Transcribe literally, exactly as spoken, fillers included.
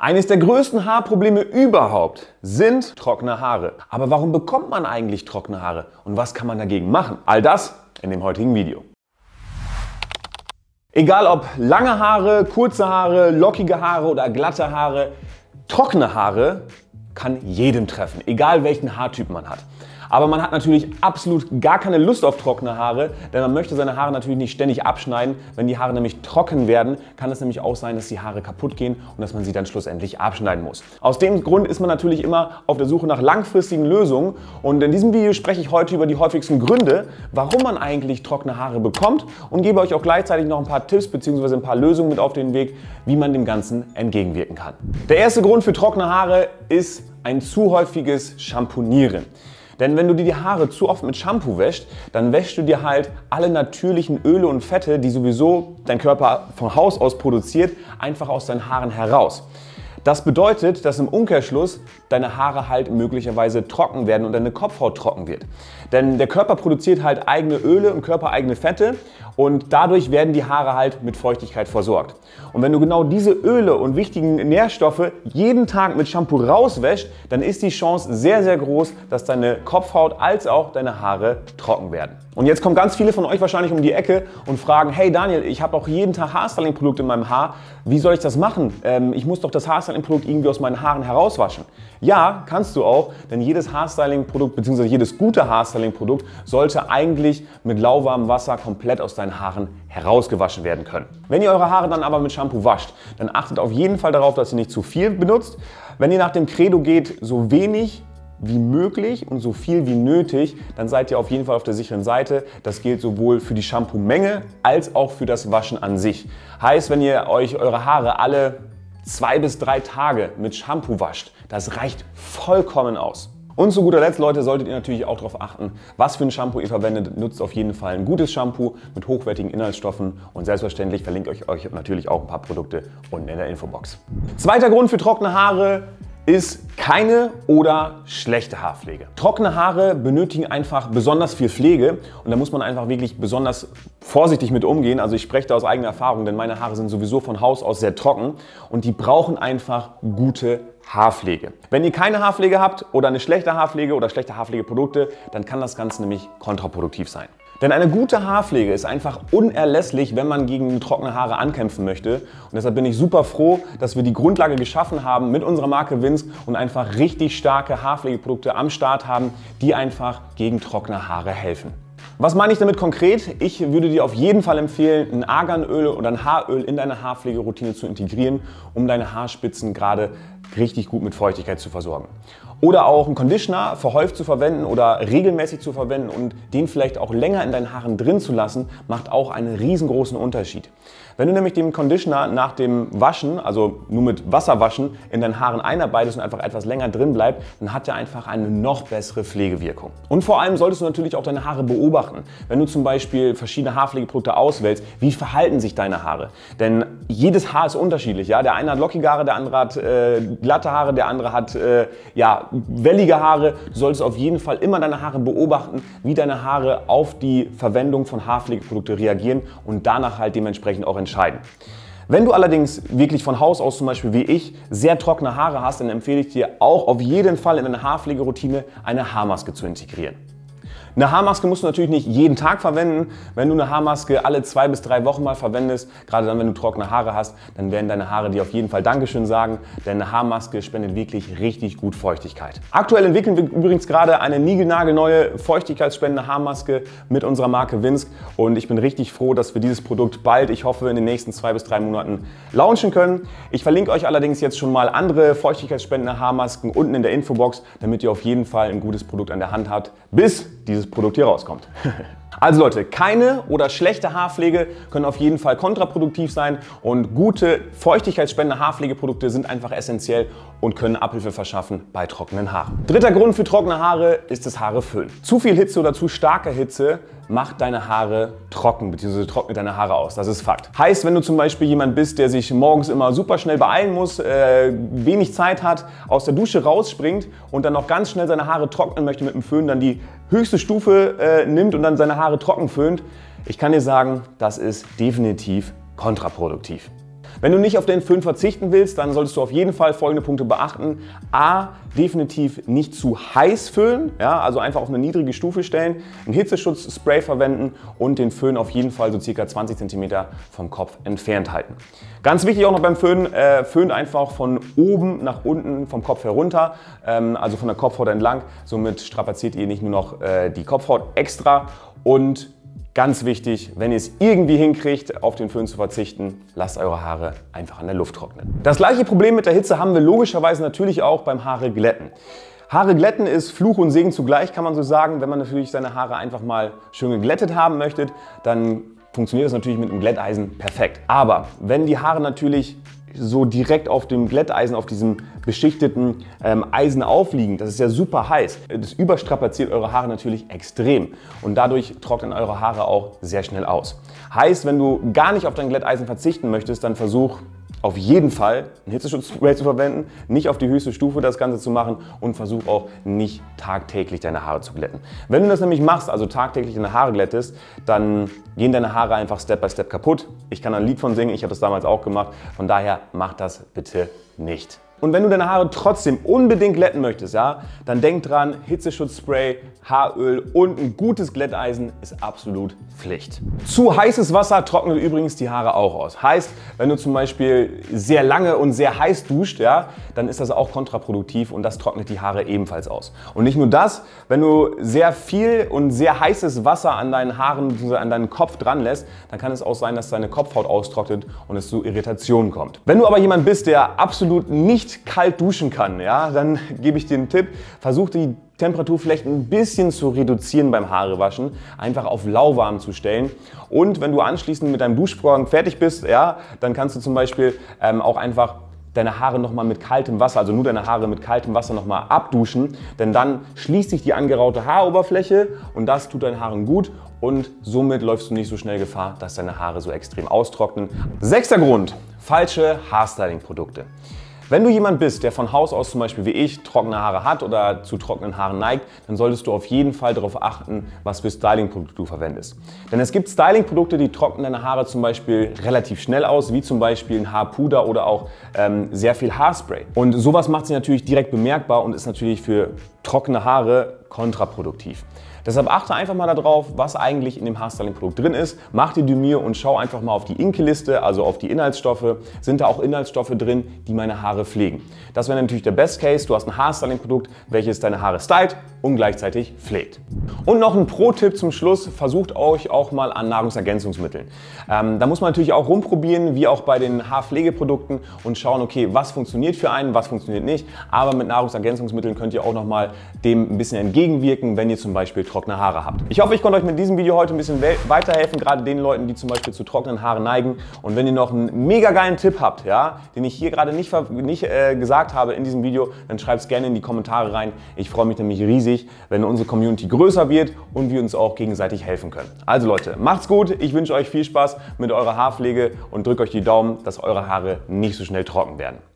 Eines der größten Haarprobleme überhaupt sind trockene Haare. Aber warum bekommt man eigentlich trockene Haare und was kann man dagegen machen? All das in dem heutigen Video. Egal ob lange Haare, kurze Haare, lockige Haare oder glatte Haare, trockene Haare kann jedem treffen, egal welchen Haartyp man hat. Aber man hat natürlich absolut gar keine Lust auf trockene Haare, denn man möchte seine Haare natürlich nicht ständig abschneiden. Wenn die Haare nämlich trocken werden, kann es nämlich auch sein, dass die Haare kaputt gehen und dass man sie dann schlussendlich abschneiden muss. Aus dem Grund ist man natürlich immer auf der Suche nach langfristigen Lösungen. Und in diesem Video spreche ich heute über die häufigsten Gründe, warum man eigentlich trockene Haare bekommt und gebe euch auch gleichzeitig noch ein paar Tipps bzw. ein paar Lösungen mit auf den Weg, wie man dem Ganzen entgegenwirken kann. Der erste Grund für trockene Haare ist ein zu häufiges Shampoonieren. Denn wenn du dir die Haare zu oft mit Shampoo wäschst, dann wäschst du dir halt alle natürlichen Öle und Fette, die sowieso dein Körper von Haus aus produziert, einfach aus deinen Haaren heraus. Das bedeutet, dass im Umkehrschluss deine Haare halt möglicherweise trocken werden und deine Kopfhaut trocken wird. Denn der Körper produziert halt eigene Öle und körpereigene Fette und dadurch werden die Haare halt mit Feuchtigkeit versorgt. Und wenn du genau diese Öle und wichtigen Nährstoffe jeden Tag mit Shampoo rauswäschst, dann ist die Chance sehr, sehr groß, dass deine Kopfhaut als auch deine Haare trocken werden. Und jetzt kommen ganz viele von euch wahrscheinlich um die Ecke und fragen, hey Daniel, ich habe auch jeden Tag Haarstyling-Produkte in meinem Haar, wie soll ich das machen? Ähm, ich muss doch das Haarstyling ein Produkt irgendwie aus meinen Haaren herauswaschen. Ja, kannst du auch, denn jedes Haarstyling-Produkt bzw. jedes gute Haarstyling-Produkt sollte eigentlich mit lauwarmem Wasser komplett aus deinen Haaren herausgewaschen werden können. Wenn ihr eure Haare dann aber mit Shampoo wascht, dann achtet auf jeden Fall darauf, dass ihr nicht zu viel benutzt. Wenn ihr nach dem Credo geht, so wenig wie möglich und so viel wie nötig, dann seid ihr auf jeden Fall auf der sicheren Seite. Das gilt sowohl für die Shampoo-Menge als auch für das Waschen an sich. Heißt, wenn ihr euch eure Haare alle zwei bis drei Tage mit Shampoo wascht, das reicht vollkommen aus. Und zu guter Letzt, Leute, solltet ihr natürlich auch darauf achten, was für ein Shampoo ihr verwendet. Nutzt auf jeden Fall ein gutes Shampoo mit hochwertigen Inhaltsstoffen und selbstverständlich verlinke ich euch natürlich auch ein paar Produkte unten in der Infobox. Zweiter Grund für trockene Haare ist keine oder schlechte Haarpflege. Trockene Haare benötigen einfach besonders viel Pflege und da muss man einfach wirklich besonders vorsichtig mit umgehen. Also ich spreche da aus eigener Erfahrung, denn meine Haare sind sowieso von Haus aus sehr trocken und die brauchen einfach gute Haarpflege. Wenn ihr keine Haarpflege habt oder eine schlechte Haarpflege oder schlechte Haarpflegeprodukte, dann kann das Ganze nämlich kontraproduktiv sein. Denn eine gute Haarpflege ist einfach unerlässlich, wenn man gegen trockene Haare ankämpfen möchte. Und deshalb bin ich super froh, dass wir die Grundlage geschaffen haben mit unserer Marke Vinsk und einfach richtig starke Haarpflegeprodukte am Start haben, die einfach gegen trockene Haare helfen. Was meine ich damit konkret? Ich würde dir auf jeden Fall empfehlen, ein Arganöl oder ein Haaröl in deine Haarpflegeroutine zu integrieren, um deine Haarspitzen gerade richtig gut mit Feuchtigkeit zu versorgen. Oder auch einen Conditioner verhäuft zu verwenden oder regelmäßig zu verwenden und den vielleicht auch länger in deinen Haaren drin zu lassen, macht auch einen riesengroßen Unterschied. Wenn du nämlich den Conditioner nach dem Waschen, also nur mit Wasser waschen, in deinen Haaren einarbeitest und einfach etwas länger drin bleibt, dann hat er einfach eine noch bessere Pflegewirkung. Und vor allem solltest du natürlich auch deine Haare beobachten. Wenn du zum Beispiel verschiedene Haarpflegeprodukte auswählst, wie verhalten sich deine Haare? Denn jedes Haar ist unterschiedlich. Ja? Der eine hat lockige Haare, der andere hat äh, glatte Haare, der andere hat äh, ja, wellige Haare. Du solltest auf jeden Fall immer deine Haare beobachten, wie deine Haare auf die Verwendung von Haarpflegeprodukten reagieren und danach halt dementsprechend auch entscheiden. Wenn du allerdings wirklich von Haus aus zum Beispiel wie ich sehr trockene Haare hast, dann empfehle ich dir auch auf jeden Fall in deine Haarpflegeroutine eine Haarmaske zu integrieren. Eine Haarmaske musst du natürlich nicht jeden Tag verwenden. Wenn du eine Haarmaske alle zwei bis drei Wochen mal verwendest, gerade dann, wenn du trockene Haare hast, dann werden deine Haare dir auf jeden Fall Dankeschön sagen, denn eine Haarmaske spendet wirklich richtig gut Feuchtigkeit. Aktuell entwickeln wir übrigens gerade eine niegelnagelneue, feuchtigkeitsspendende Haarmaske mit unserer Marke Vinsk und ich bin richtig froh, dass wir dieses Produkt bald, ich hoffe, in den nächsten zwei bis drei Monaten launchen können. Ich verlinke euch allerdings jetzt schon mal andere feuchtigkeitsspendende Haarmasken unten in der Infobox, damit ihr auf jeden Fall ein gutes Produkt an der Hand habt, bis dieses Produkt hier rauskommt. Also Leute, keine oder schlechte Haarpflege können auf jeden Fall kontraproduktiv sein und gute feuchtigkeitsspendende Haarpflegeprodukte sind einfach essentiell und können Abhilfe verschaffen bei trockenen Haaren. Dritter Grund für trockene Haare ist das Haare föhnen. Zu viel Hitze oder zu starke Hitze macht deine Haare trocken bzw. trocknet deine Haare aus. Das ist Fakt. Heißt, wenn du zum Beispiel jemand bist, der sich morgens immer super schnell beeilen muss, äh, wenig Zeit hat, aus der Dusche rausspringt und dann noch ganz schnell seine Haare trocknen möchte mit dem Föhn, dann die höchste Stufe äh, nimmt und dann seine Haare trocken föhnt, ich kann dir sagen, das ist definitiv kontraproduktiv. Wenn du nicht auf den Föhn verzichten willst, dann solltest du auf jeden Fall folgende Punkte beachten. A. Definitiv nicht zu heiß föhnen, ja, also einfach auf eine niedrige Stufe stellen, ein Hitzeschutzspray verwenden und den Föhn auf jeden Fall so circa zwanzig Zentimeter vom Kopf entfernt halten. Ganz wichtig auch noch beim Föhnen, äh, Föhn einfach von oben nach unten vom Kopf herunter, ähm, also von der Kopfhaut entlang. Somit strapaziert ihr nicht nur noch äh, die Kopfhaut extra. Und ganz wichtig, wenn ihr es irgendwie hinkriegt, auf den Föhn zu verzichten, lasst eure Haare einfach an der Luft trocknen. Das gleiche Problem mit der Hitze haben wir logischerweise natürlich auch beim Haare glätten. Haare glätten ist Fluch und Segen zugleich, kann man so sagen. Wenn man natürlich seine Haare einfach mal schön geglättet haben möchte, dann funktioniert das natürlich mit einem Glätteisen perfekt. Aber wenn die Haare natürlich so direkt auf dem Glätteisen, auf diesem beschichteten ähm, Eisen aufliegen, das ist ja super heiß. Das überstrapaziert eure Haare natürlich extrem und dadurch trocknen eure Haare auch sehr schnell aus. Heißt, wenn du gar nicht auf dein Glätteisen verzichten möchtest, dann versuch auf jeden Fall einen Hitzeschutzspray zu verwenden, nicht auf die höchste Stufe das Ganze zu machen und versuch auch nicht tagtäglich deine Haare zu glätten. Wenn du das nämlich machst, also tagtäglich deine Haare glättest, dann gehen deine Haare einfach Step by Step kaputt. Ich kann ein Lied von singen, ich habe das damals auch gemacht, von daher mach das bitte nicht. Und wenn du deine Haare trotzdem unbedingt glätten möchtest, ja, dann denk dran, Hitzeschutzspray, Haaröl und ein gutes Glätteisen ist absolut Pflicht. Zu heißes Wasser trocknet übrigens die Haare auch aus. Heißt, wenn du zum Beispiel sehr lange und sehr heiß duscht, ja, dann ist das auch kontraproduktiv und das trocknet die Haare ebenfalls aus. Und nicht nur das, wenn du sehr viel und sehr heißes Wasser an deinen Haaren bzw. an deinen Kopf dran lässt, dann kann es auch sein, dass deine Kopfhaut austrocknet und es zu Irritationen kommt. Wenn du aber jemand bist, der absolut nicht kalt duschen kann, ja, dann gebe ich dir einen Tipp, versuch die Temperatur vielleicht ein bisschen zu reduzieren beim Haarewaschen, einfach auf lauwarm zu stellen. Und wenn du anschließend mit deinem Duschvorgang fertig bist, ja, dann kannst du zum Beispiel ähm, auch einfach deine Haare nochmal mit kaltem Wasser, also nur deine Haare mit kaltem Wasser nochmal abduschen, denn dann schließt sich die angeraute Haaroberfläche und das tut deinen Haaren gut und somit läufst du nicht so schnell Gefahr, dass deine Haare so extrem austrocknen. Sechster Grund, falsche Haarstyling-Produkte. Wenn du jemand bist, der von Haus aus zum Beispiel wie ich trockene Haare hat oder zu trockenen Haaren neigt, dann solltest du auf jeden Fall darauf achten, was für Styling-Produkte du verwendest. Denn es gibt Styling-Produkte, die trocknen deine Haare zum Beispiel relativ schnell aus, wie zum Beispiel ein Haarpuder oder auch ähm, sehr viel Haarspray. Und sowas macht sich natürlich direkt bemerkbar und ist natürlich für trockene Haare kontraproduktiv. Deshalb achte einfach mal darauf, was eigentlich in dem Haarstyling-Produkt drin ist. Mach dir die Mühe und schau einfach mal auf die Inke-Liste, also auf die Inhaltsstoffe. Sind da auch Inhaltsstoffe drin, die meine Haare pflegen? Das wäre natürlich der Best Case. Du hast ein Haarstyling-Produkt, welches deine Haare stylt und gleichzeitig pflegt. Und noch ein Pro-Tipp zum Schluss. Versucht euch auch mal an Nahrungsergänzungsmitteln. Ähm, da muss man natürlich auch rumprobieren, wie auch bei den Haarpflegeprodukten und schauen, okay, was funktioniert für einen, was funktioniert nicht. Aber mit Nahrungsergänzungsmitteln könnt ihr auch nochmal dem ein bisschen entgegenwirken, wenn ihr zum Beispiel trockene Haare habt. Ich hoffe, ich konnte euch mit diesem Video heute ein bisschen weiterhelfen, gerade den Leuten, die zum Beispiel zu trockenen Haaren neigen. Und wenn ihr noch einen mega geilen Tipp habt, ja, den ich hier gerade nicht, nicht äh, gesagt habe in diesem Video, dann schreibt es gerne in die Kommentare rein. Ich freue mich nämlich riesig, wenn unsere Community größer wird und wir uns auch gegenseitig helfen können. Also Leute, macht's gut. Ich wünsche euch viel Spaß mit eurer Haarpflege und drückt euch die Daumen, dass eure Haare nicht so schnell trocken werden.